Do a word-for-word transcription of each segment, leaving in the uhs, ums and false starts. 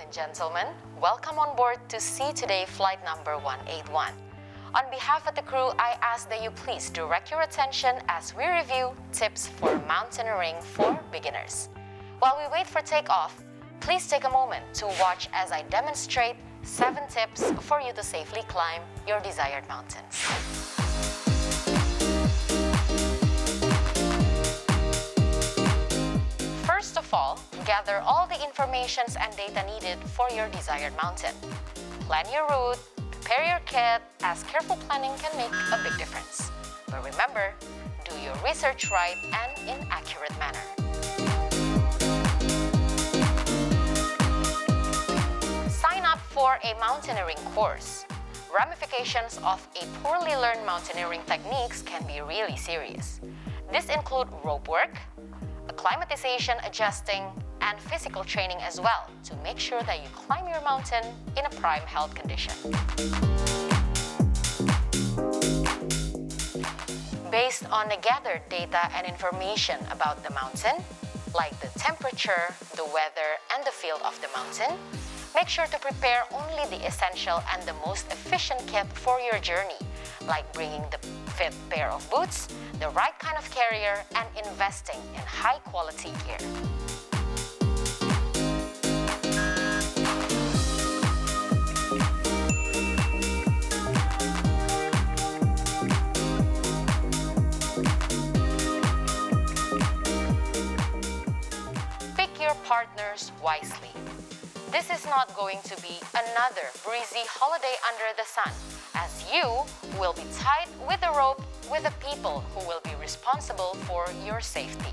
Ladies and gentlemen, welcome on board to Sea Today flight number one eight one. On behalf of the crew, I ask that you please direct your attention as we review tips for mountaineering for beginners. While we wait for takeoff, please take a moment to watch as I demonstrate seven tips for you to safely climb your desired mountains. First of all, gather all the information and data needed for your desired mountain. Plan your route, prepare your kit, as careful planning can make a big difference. But remember, do your research right and in an accurate manner. Sign up for a mountaineering course. Ramifications of a poorly learned mountaineering techniques can be really serious. This includes rope work, acclimatization adjusting, and physical training as well to make sure that you climb your mountain in a prime health condition. Based on the gathered data and information about the mountain, like the temperature, the weather, and the feel of the mountain, make sure to prepare only the essential and the most efficient kit for your journey, like bringing the fit pair of boots, the right kind of carrier, and investing in high-quality gear. Pick your partners wisely. This is not going to be another breezy holiday under the sun, as you will be tied with a rope with the people who will be responsible for your safety.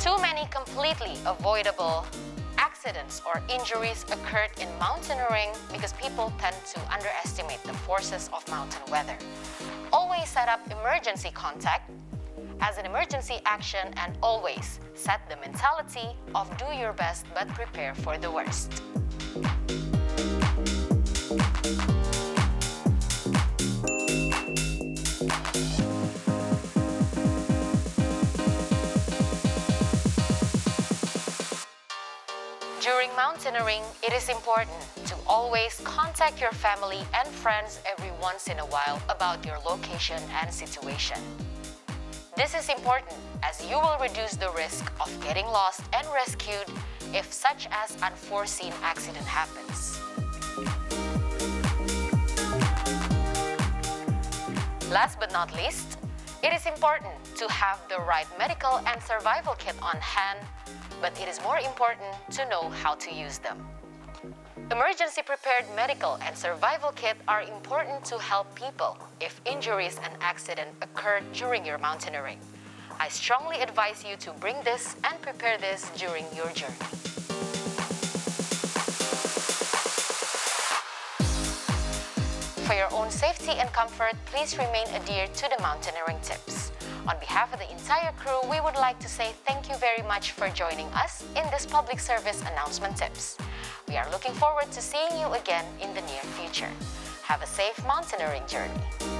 Too many completely avoidable accidents or injuries occurred in mountaineering because people tend to underestimate the forces of mountain weather. Always set up emergency contact as an emergency action and always set the mentality of do your best but prepare for the worst. During mountaineering, it is important to always contact your family and friends every once in a while about your location and situation. This is important as you will reduce the risk of getting lost and rescued if such as unforeseen accident happens. Last but not least, it is important to have the right medical and survival kit on hand, but it is more important to know how to use them. Emergency prepared medical and survival kit are important to help people if injuries and accident occurred during your mountaineering. I strongly advise you to bring this and prepare this during your journey. For your own safety and comfort, please remain adhered to the mountaineering tips. On behalf of the entire crew, we would like to say thank you very much for joining us in this public service announcement tips. We are looking forward to seeing you again in the near future. Have a safe mountaineering journey.